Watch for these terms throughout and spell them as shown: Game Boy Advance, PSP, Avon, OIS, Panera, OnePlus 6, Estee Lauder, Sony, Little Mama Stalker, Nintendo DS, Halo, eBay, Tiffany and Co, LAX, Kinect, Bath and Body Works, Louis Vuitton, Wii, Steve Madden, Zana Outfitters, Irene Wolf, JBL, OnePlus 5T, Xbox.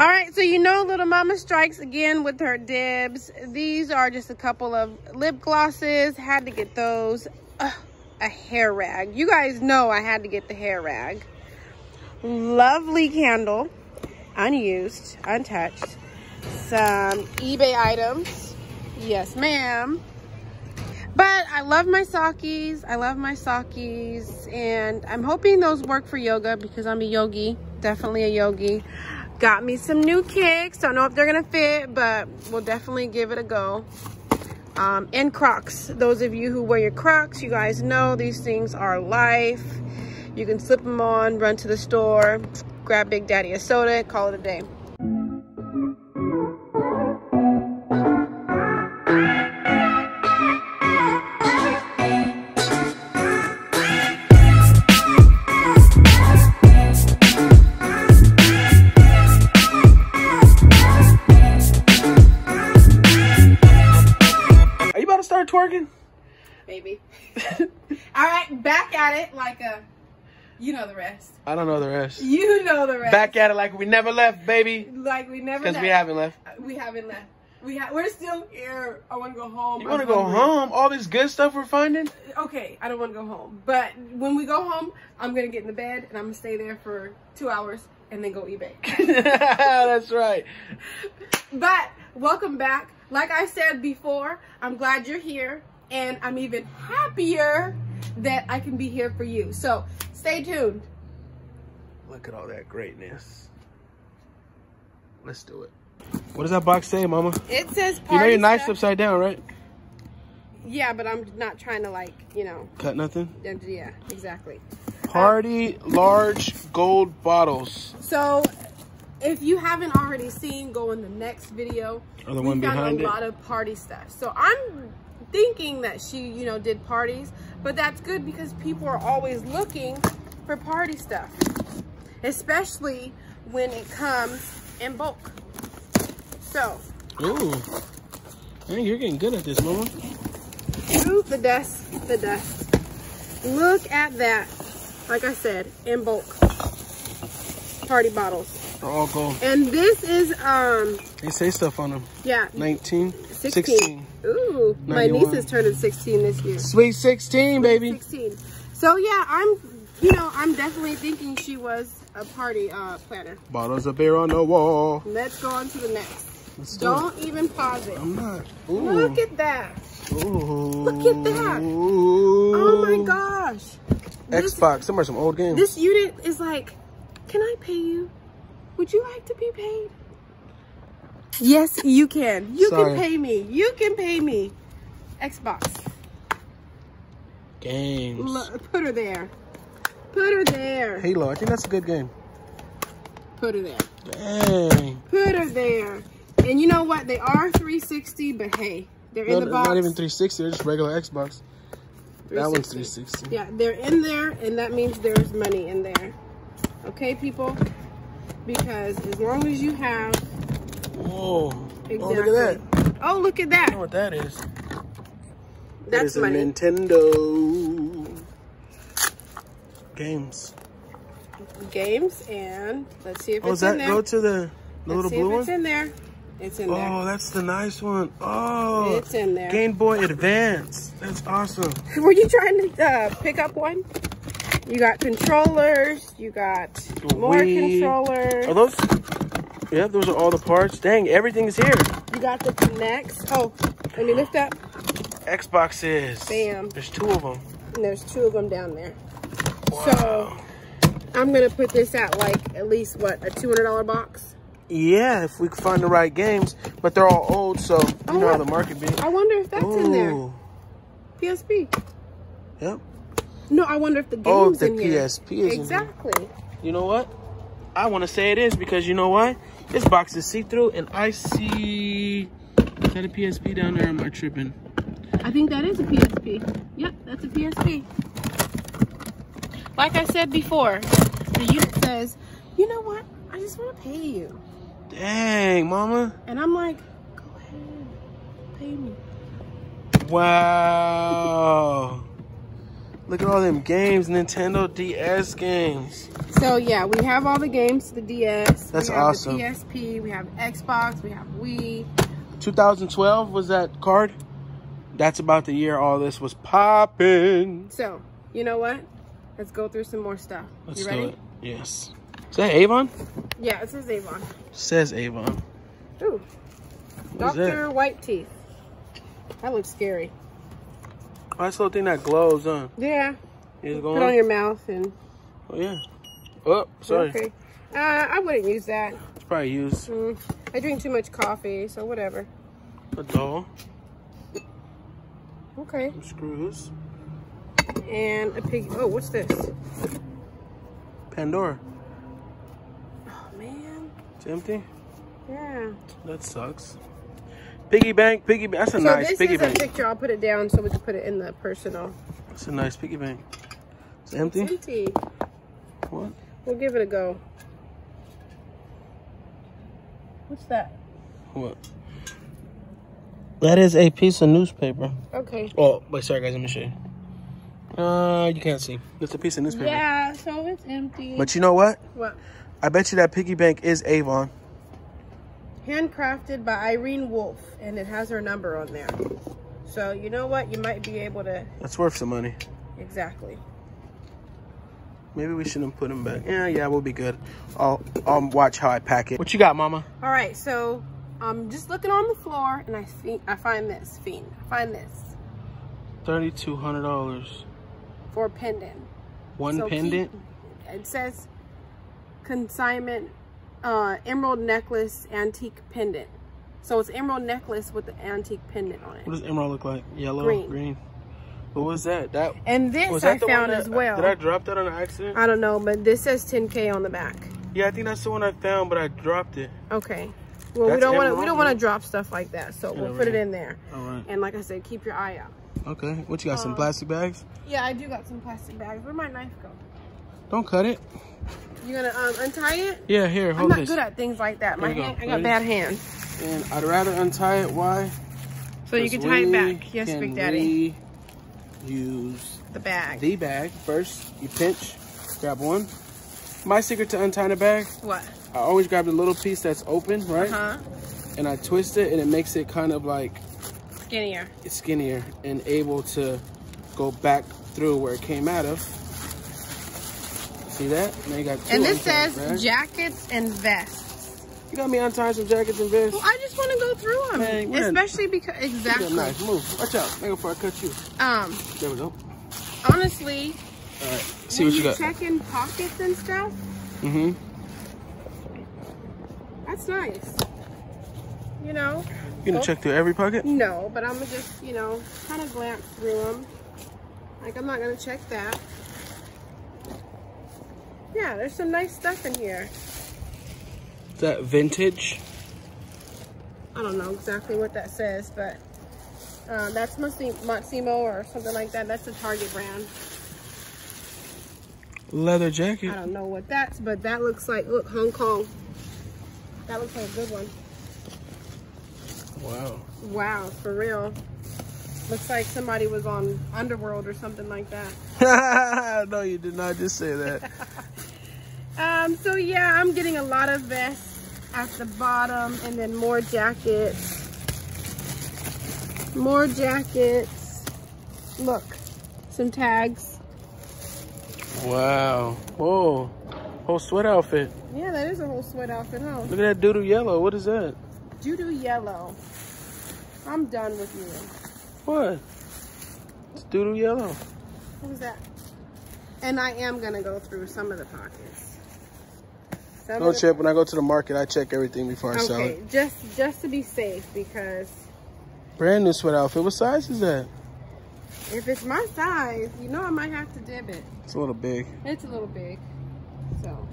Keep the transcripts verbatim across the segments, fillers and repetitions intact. All right, so you know little mama strikes again with her dibs. These are just a couple of lip glosses. Had to get those. Ugh, a hair rag. You guys know I had to get the hair rag. Lovely candle. Unused, untouched. Some eBay items. Yes, ma'am. But I love my Sakis. I love my Sakis. And I'm hoping those work for yoga because I'm a yogi. Definitely a yogi. Got me some new kicks. Don't know if they're gonna fit, but we'll definitely give it a go. Um, and Crocs. Those of you who wear your Crocs, you guys know these things are life. You can slip them on, run to the store, grab Big Daddy a soda, call it a day. Twerking, baby. All right, back at it like a, you know the rest. I don't know the rest. You know the rest. Back at it like we never left, baby. Like we never left. Because we haven't left. We haven't left. We ha we're still here. I want to go home. You want to go home? All this good stuff we're finding? Okay, I don't want to go home. But when we go home, I'm going to get in the bed and I'm going to stay there for two hours and then go eBay. That's right. But welcome back. Like I said before, I'm glad you're here, and I'm even happier that I can be here for you. So stay tuned. Look at all that greatness. Let's do it. What does that box say, Mama? It says party. You know your knife's upside down, right? Yeah, but I'm not trying to, like, you know. Cut nothing? Yeah, exactly. Party um, large gold bottles. So if you haven't already seen, go in the next video. Or the one behind it. We found a lot of party stuff. So I'm thinking that she, you know, did parties, but that's good because people are always looking for party stuff, especially when it comes in bulk. So. Ooh. Man, you're getting good at this, Mama. Ooh, the dust, the dust. Look at that. Like I said, in bulk. Party bottles. They're all gold. And this is, um... they say stuff on them. Yeah. nineteen, sixteen. sixteen. Ooh. ninety-one. My niece is turning sixteen this year. Sweet sixteen, baby. sixteen. So, yeah, I'm, you know, I'm definitely thinking she was a party uh, planner. Bottles of beer on the wall. Let's go on to the next. Let's Don't do even pause it. I'm not. Ooh. Look at that. Ooh. Look at that. Ooh. Oh, my gosh. Xbox. This, somewhere some old games. This unit is like, can I pay you? Would you like to be paid? Yes, you can. You Sorry. can pay me. You can pay me. Xbox. Games. L put her there. Put her there. Halo. I think that's a good game. Put her there. Dang. Put her there. And you know what? They are three sixty, but hey, they're no, in the box. Not even three sixty. They're just regular Xbox. That one's three sixty. Yeah, they're in there, and that means there's money in there. Okay, people? Because as long as you have... Whoa. Exactly. Oh, look at that. Oh, look at that. I know what that is. That's my Nintendo. Games. Games, and let's see if oh, it's that, in there. Go to the, the little blue one. Let's see if it's in there. It's in there. Oh, that's the nice one. Oh. It's in there. Game Boy Advance. That's awesome. Were you trying to uh, pick up one? You got controllers. You got Wii. More controllers. Are those? Yeah, those are all the parts. Dang, everything's here. You got the Kinects. Oh, let me lift up. Xboxes. Bam. There's two of them. And there's two of them down there. Wow. So I'm gonna put this at like at least what a two hundred dollar box. Yeah, if we can find the right games, but they're all old, so you oh, know how the market be. I wonder if that's Ooh. in there. P S P. Yep. No, I wonder if the game's oh, the in P S P here. Is exactly. In here. You know what? I want to say it is because you know why? This box is see-through, and I see... Is that a P S P down there? Or am I tripping? I think that is a P S P. Yep, that's a P S P. Like I said before, the unit says, you know what? I just want to pay you. Dang, Mama. And I'm like, go ahead. Pay me. Wow. Look at all them games, Nintendo D S games. So yeah, we have all the games, the D S. That's we have awesome. The P S P, we have Xbox, we have Wii. two thousand twelve was that card? That's about the year all this was popping. So, you know what? Let's go through some more stuff. Let's you ready? do it. Yes. Is that Avon? Yeah, it says Avon. It says Avon. Ooh. Doctor White Teeth. That looks scary. Oh, that's the little thing that glows, huh? Yeah. It's going Put on your mouth and... Oh, yeah. Oh, sorry. Okay. Uh, I wouldn't use that. It's probably used. Mm. I drink too much coffee, so whatever. A doll. Okay. Some screws. And a pig. Oh, what's this? Pandora. Oh, man. It's empty? Yeah. That sucks. Piggy bank, piggy bank. That's a so nice piggy bank. This is a picture. I'll put it down so we can put it in the personal. That's a nice piggy bank. It's empty? It's empty. What? We'll give it a go. What's that? What? That is a piece of newspaper. Okay. Oh, wait, sorry guys, let me show you. Uh, you can't see. It's a piece of newspaper. Yeah, so it's empty. But you know what? What? I bet you that piggy bank is Avon. Handcrafted by Irene Wolf, and it has her number on there. So you know what? You might be able to. That's worth some money. Exactly. Maybe we shouldn't put them back. Yeah, yeah, we'll be good. I'll, I'll watch how I pack it. What you got, Mama? All right, so I'm um, just looking on the floor, and I see I find this fiend. I find this. Thirty-two hundred dollars. For a pendant. One so pendant. He, it says consignment. Uh, emerald necklace, antique pendant. So it's emerald necklace with the antique pendant on it. What does emerald look like? Yellow, green. green. What was that? That and this was that I the found that, as well. Did I drop that on an accident? I don't know, but this says ten K on the back. Yeah, I think that's the one I found, but I dropped it. Okay. Well, that's we don't want to. We don't want to drop stuff like that, so yeah, we'll right. put it in there. All right. And like I said, keep your eye out. Okay. What you got? Um, some plastic bags? Yeah, I do got some plastic bags. Where'd my knife go? Don't cut it. You gonna um, untie it? Yeah, here, hold this. I'm not this. good at things like that. Here My hand, go. I got Ready? bad hands. And I'd rather untie it. Why? So you can tie it back. Yes, Big Daddy. Use the bag. The bag first. You pinch, grab one. My secret to untying a bag. What? I always grab the little piece that's open, right? Uh huh. And I twist it, and it makes it kind of like skinnier. It's skinnier and able to go back through where it came out of. See that? And, you got two and this says right? jackets and vests. You got me untying some jackets and vests. Well, I just want to go through them, Man, especially in. because exactly. Nice move. Watch out, make before I cut you. Um. There we go. Honestly. All right. See when what you, you got. Check in pockets and stuff. Mhm. Mm That's nice. You know. You gonna so, check through every pocket? No, but I'm gonna just you know kind of glance through them. Like I'm not gonna check that. Yeah, there's some nice stuff in here. Is that vintage? I don't know exactly what that says, but uh, that's mostly Maximo or something like that. That's the Target brand. Leather jacket. I don't know what that's, but that looks like, look, Hong Kong. That looks like a good one. Wow. Wow, for real. Looks like somebody was on Underworld or something like that. No, you did not just say that. um, so yeah, I'm getting a lot of vests at the bottom and then more jackets. More jackets. Look, some tags. Wow. Whoa. Whole sweat outfit. Yeah, that is a whole sweat outfit, huh? Look at that doodoo yellow. What is that? Doodoo yellow. I'm done with you. What? It's doodle yellow. What was that? And I am gonna go through some of the pockets. Some no chip. When I go to the market, I check everything before I okay, sell it. Just just to be safe because. Brand new sweat outfit. What size is that? If it's my size, you know I might have to dip it. It's a little big. It's a little big. So.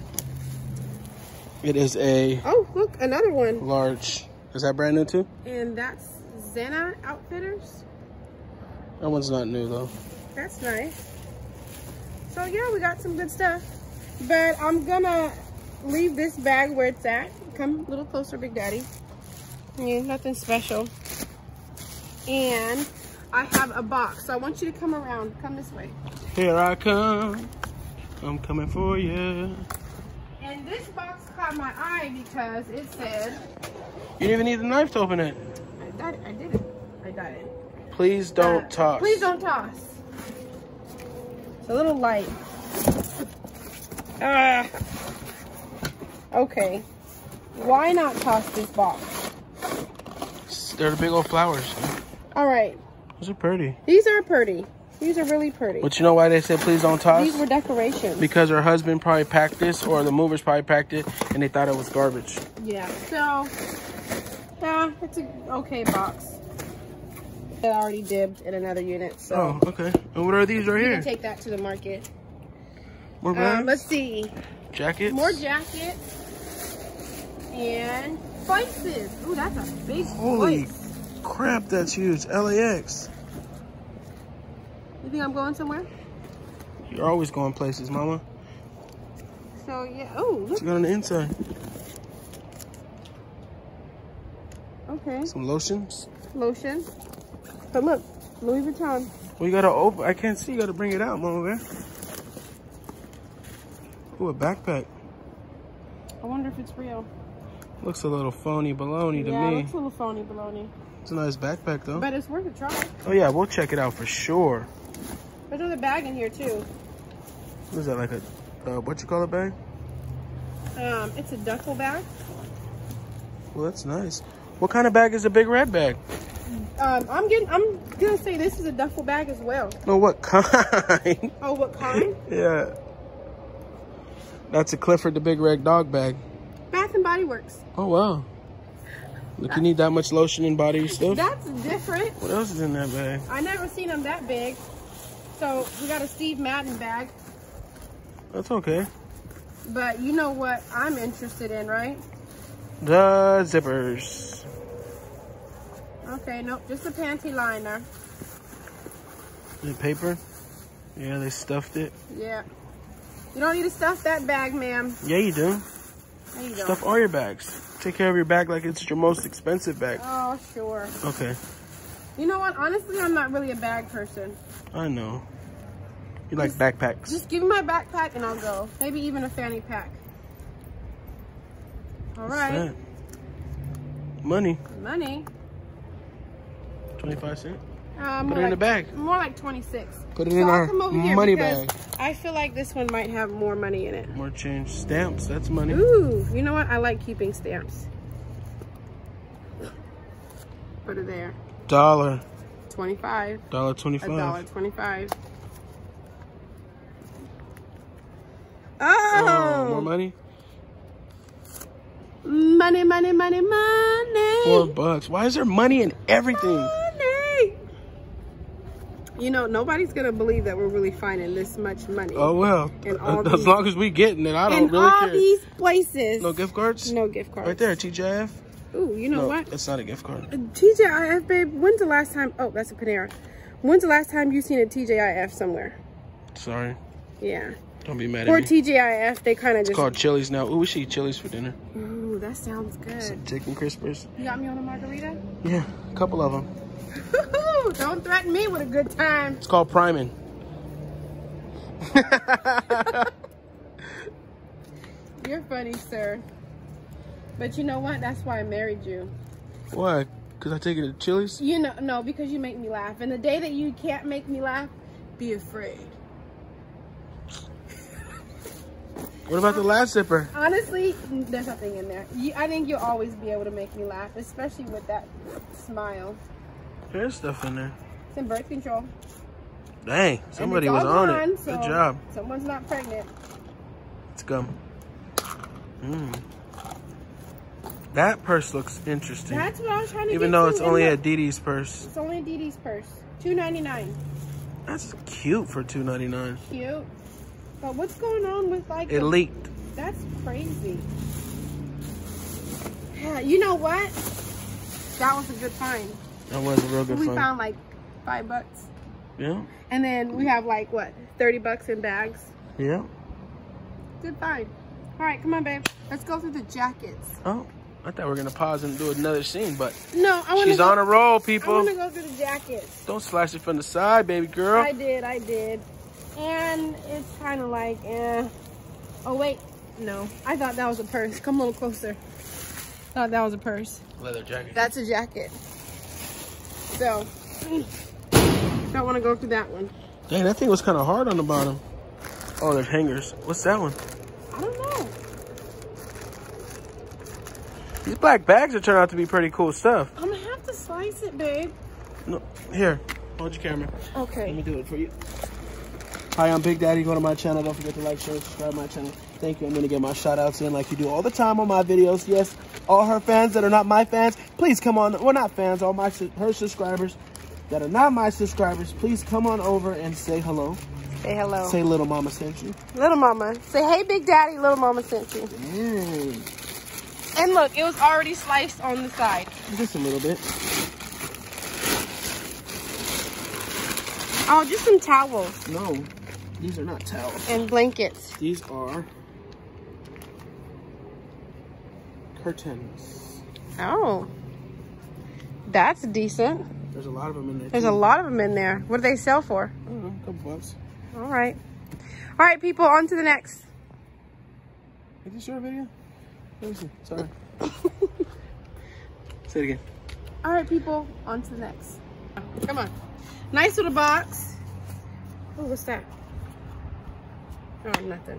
It is a. Oh look, another one. Large. Is that brand new too? And that's Zana Outfitters. That one's not new though. That's nice. So yeah, we got some good stuff. But I'm gonna leave this bag where it's at. Come a little closer, Big Daddy. Yeah, nothing special. And I have a box. So I want you to come around. Come this way. Here I come. I'm coming for you. this box caught my eye because it said... You didn't even need the knife to open it. I got it. I did it. I got it. Please don't uh, toss. Please don't toss. It's a little light. Ah. Uh, okay. Why not toss this box? They're the big old flowers. All right. Those are pretty. These are pretty. These are really pretty. But you know why they said please don't toss? These were decorations. Because her husband probably packed this, or the movers probably packed it, and they thought it was garbage. Yeah. So, yeah, it's an okay box. I already dibbed in another unit. So. Oh, okay. And what are these right you here? Can take that to the market. More bags? Um, let's see. Jackets. More jackets. And spices. Ooh, that's a big Holy place. crap, that's huge. L A X. You think I'm going somewhere? You're always going places, Mama. So, yeah. Oh, look. What you got on the inside? Okay. Some lotions. Lotion. But look, Louis Vuitton. Well, you gotta open. I can't see. You gotta bring it out, Mama Bear. Ooh, a backpack. I wonder if it's real. Looks a little phony baloney to yeah, me. Yeah, looks a little phony baloney. It's a nice backpack, though. But it's worth a try. Oh, yeah, we'll check it out for sure. There's another bag in here, too. What is that, like a, uh, what you call a bag? Um, It's a duffel bag. Well, that's nice. What kind of bag is a big red bag? Um, I'm getting, I'm gonna say this is a duffel bag as well. No, what kind? Oh, what kind? Yeah. That's a Clifford the Big Red Dog bag. Bath and Body Works. Oh, wow. Look, you need that much lotion and body stuff. That's different. What else is in that bag? I never seen them that big. So, we got a Steve Madden bag. That's okay. But you know what I'm interested in, right? The zippers. Okay, nope, just a panty liner. Is it paper? Yeah, they stuffed it. Yeah. You don't need to stuff that bag, ma'am. Yeah, you do. There you go. Stuff all your bags. Take care of your bag like it's your most expensive bag. Oh, sure. Okay. You know what? Honestly, I'm not really a bag person. I know. You just, like backpacks. Just give me my backpack and I'll go. Maybe even a fanny pack. All What's right. That? Money. Money. twenty-five cents? Uh, Put it like, in the bag. More like twenty-six. Put it so in our money bag. I feel like this one might have more money in it. More change. Stamps. That's money. Ooh. You know what? I like keeping stamps. Put it there. Dollar. twenty-five. Dollar twenty-five. A dollar twenty-five. Oh! Oh! More money? Money, money, money, money. Four bucks. Why is there money in everything? Money. You know, nobody's going to believe that we're really finding this much money. Oh, well. All as these, long as we're getting it, I don't really care. In all these places. No gift cards? No gift cards. Right there, T J I F. Ooh, you know no, what? That's not a gift card. T J I F, babe, when's the last time? Oh, that's a Panera. When's the last time you've seen a T J I F somewhere? Sorry. Yeah. Don't be mad at or me. Or T J I F, they kind of just... It's called Chili's now. Ooh, we should eat Chili's for dinner. Ooh, that sounds good. Some chicken crispers. You got me on a margarita? Yeah, a couple of them. Don't threaten me with a good time. It's called priming. You're funny, sir. But you know what? That's why I married you. Why? Because I take it to Chili's? You know, no, because you make me laugh. And the day that you can't make me laugh, be afraid. What about the last zipper? Honestly, there's nothing in there. You, I think you'll always be able to make me laugh, especially with that smile. There's stuff in there. It's in birth control. Dang, somebody was on it. Good job. Someone's not pregnant. Let's go. Mm. That purse looks interesting. That's what I was trying to get to. Even though it's only a Dee Dee's purse. It's only a Dee Dee's purse. two ninety-nine. That's cute for two ninety-nine. Cute. But what's going on with like... It the, leaked. That's crazy. Yeah, you know what? That was a good find. That was a real good find. We found like five bucks. Yeah. And then we have like, what, thirty bucks in bags? Yeah. Good find. All right, come on, babe. Let's go through the jackets. Oh, I thought we were going to pause and do another scene, but... No, I want to She's go, on a roll, people. I want to go through the jackets. Don't slash it from the side, baby girl. I did, I did. And it's kind of like, eh. Oh, wait. No, I thought that was a purse. Come a little closer. Thought that was a purse. Leather jacket. That's a jacket. So, I want to go through that one. Dang, that thing was kind of hard on the bottom. Oh, there's hangers. What's that one? I don't know. These black bags are turning out to be pretty cool stuff. I'm going to have to slice it, babe. No, here, hold your camera. Okay. Let me do it for you. Hi, I'm Big Daddy. Go to my channel. Don't forget to like, share, subscribe to my channel. Thank you. I'm going to get my shout outs in like you do all the time on my videos. Yes, all her fans that are not my fans, please come on. Well, not fans, all my her subscribers that are not my subscribers, please come on over and say hello. Say hello. Say little mama sent you. Little mama. Say, hey, Big Daddy, little mama sent you. Yay. And look, it was already sliced on the side. Just a little bit. Oh, just some towels. No, these are not towels. And blankets. These are curtains. Oh, that's decent. There's a lot of them in there. There's too. a lot of them in there. What do they sell for? I don't know, a couple bucks. All right. All right, people, on to the next. Is this your video? Let me see. Sorry. Say it again. All right, people, on to the next. Come on. Nice little box. Oh, what's that? Oh, nothing.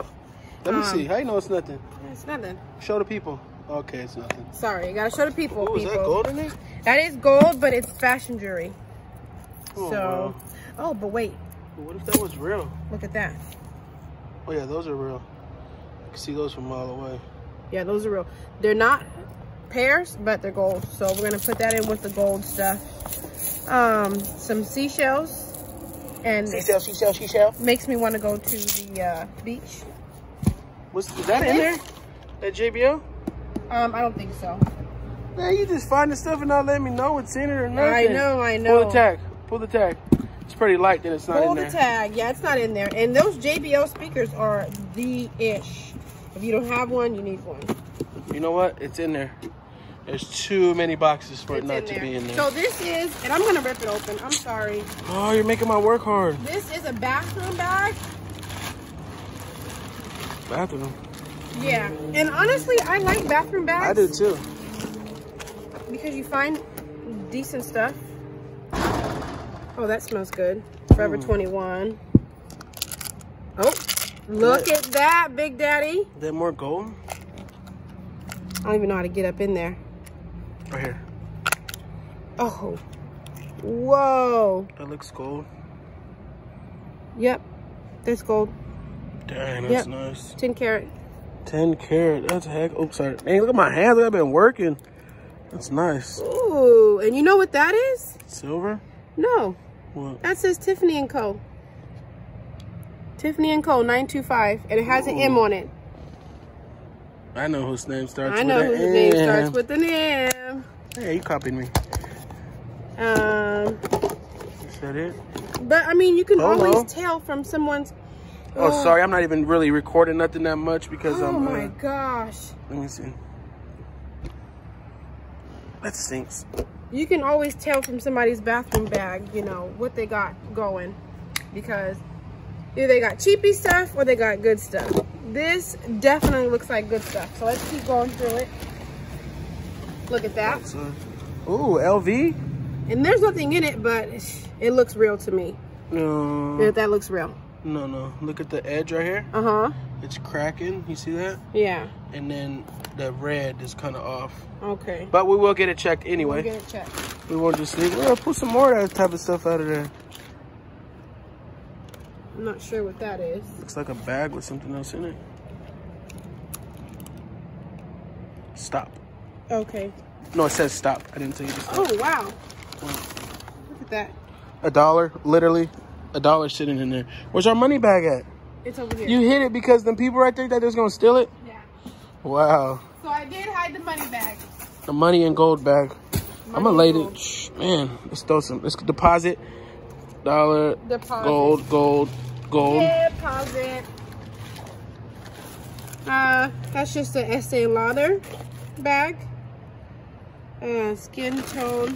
Let me um, see. How you know it's nothing? It's nothing. Show the people. Okay, it's nothing. Sorry, you gotta show the people. Oh, people. Is that gold in it? That is gold, but it's fashion jewelry. Oh, so, wow. Oh, but wait. What if that was real? Look at that. Oh yeah, those are real. You can see those from a mile away. Yeah, those are real. They're not pairs, but they're gold. So we're gonna put that in with the gold stuff. Um, some seashells. And seashell, seashell, seashell. Makes me want to go to the uh, beach. What's is that in there? That J B L? Um, I don't think so. Man, you just find the stuff and not let me know what's in it or nothing. I know, I know. Pull the tag. Pull the tag. It's pretty light that it's not Pull in there. Pull the tag. Yeah, it's not in there. And those J B L speakers are the ish. If you don't have one, you need one. You know what? It's in there. There's too many boxes for it not to be in there. So this is, and I'm gonna rip it open. I'm sorry. Oh, you're making my work hard. This is a bathroom bag. Bathroom. Yeah, and honestly, I like bathroom bags. I do too. Because you find decent stuff. Oh, that smells good. Forever mm. twenty-one. Oh, look that, at that, Big Daddy. Is there more gold? I don't even know how to get up in there. Right here. Oh, whoa. That looks gold. Yep, that's gold. Dang, that's yep. nice. ten carat. ten carat, that's a heck. Oops, sorry. Man, look at my hands, I've been working. That's nice. Ooh, and you know what that is? Silver? No. What? That says Tiffany and Co. Tiffany and Co, nine two five, and it has Ooh. an M on it. I know whose name starts with an M. I know whose name starts with an M. Hey, you copied me. Um. Is that it? But, I mean, you can Hello. always tell from someone's... Oh, oh, sorry. I'm not even really recording nothing that much because oh I'm... Oh, my uh, gosh. Let me see. That stinks. You can always tell from somebody's bathroom bag, you know, what they got going. Because either they got cheapy stuff or they got good stuff. This definitely looks like good stuff. So let's keep going through it. Look at that. Ooh, L V. And there's nothing in it, but it looks real to me. No. Uh, that looks real. No, no. Look at the edge right here. Uh-huh. It's cracking. You see that? Yeah. And then the red is kind of off. Okay. But we will get it checked anyway. We'll get it checked. We won't just leave. We'll pull some more of that type of stuff out of there. I'm not sure what that is. Looks like a bag with something else in it. Stop. Okay. No, it says stop. I didn't tell you to stop. Oh, wow. wow. Look at that. A dollar, literally. A dollar sitting in there. Where's our money bag at? It's over here. You hid it because the people right there that they're going to steal it? Yeah. Wow. So I did hide the money bag. The money and gold bag. Money I'm going to lay it. Shh, man, let's throw some. Let's deposit. Dollar. Deposit. Gold, gold. Gold. Deposit. Uh, that's just an Estee Lauder bag. Uh, skin tone.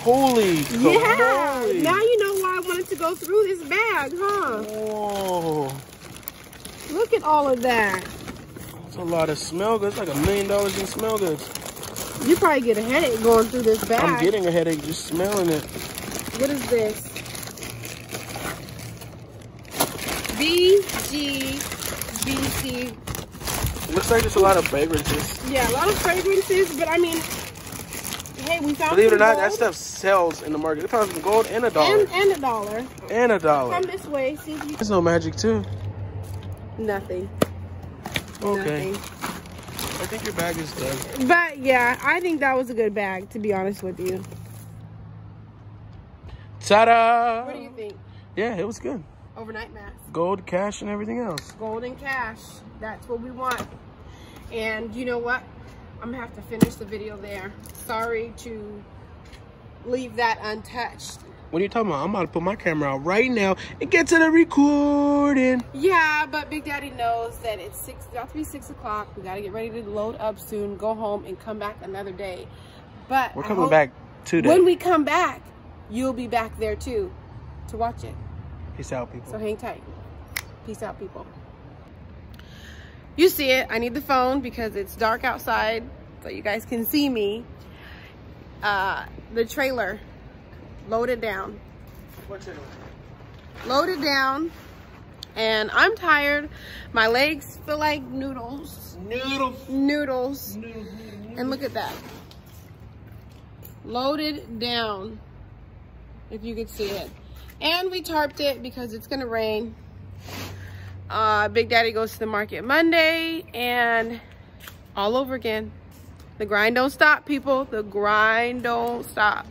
Holy cow. Yeah. Holy. Now you know why I wanted to go through this bag, huh? Whoa. Look at all of that. A lot of smell goods, like a million dollars in smell goods. You probably get a headache going through this bag. I'm getting a headache just smelling it. What is this? B G B C. Looks like there's a lot of fragrances. Yeah, a lot of fragrances, but I mean, hey, we found Believe it or not, gold. That stuff sells in the market. We found some gold and a dollar. And, and a dollar. And a dollar. Come this way. See if you... There's no magic, too. Nothing. Okay. Nothing. I think your bag is done. But yeah, I think that was a good bag, to be honest with you. Ta-da! What do you think? Yeah, it was good. Overnight mask. Gold, cash, and everything else. Gold and cash. That's what we want. And you know what? I'm gonna have to finish the video there. Sorry to leave that untouched. What are you talking about? I'm about to put my camera out right now and get to the recording. Yeah, but Big Daddy knows that it's six, about to be six o'clock. We got to get ready to load up soon, go home, and come back another day. But we're coming back today. When we come back, you'll be back there too to watch it. Peace out, people. So hang tight. Peace out, people. You see it. I need the phone because it's dark outside, so you guys can see me. Uh, the trailer. Loaded down. What's it? Loaded down, and I'm tired. My legs feel like noodles. Noodles. Noodles. Noodles. Noodles. And look at that. Loaded down, if you could see it. And we tarped it because it's gonna rain. Uh, Big Daddy goes to the market Monday, and all over again. The grind don't stop, people. The grind don't stop.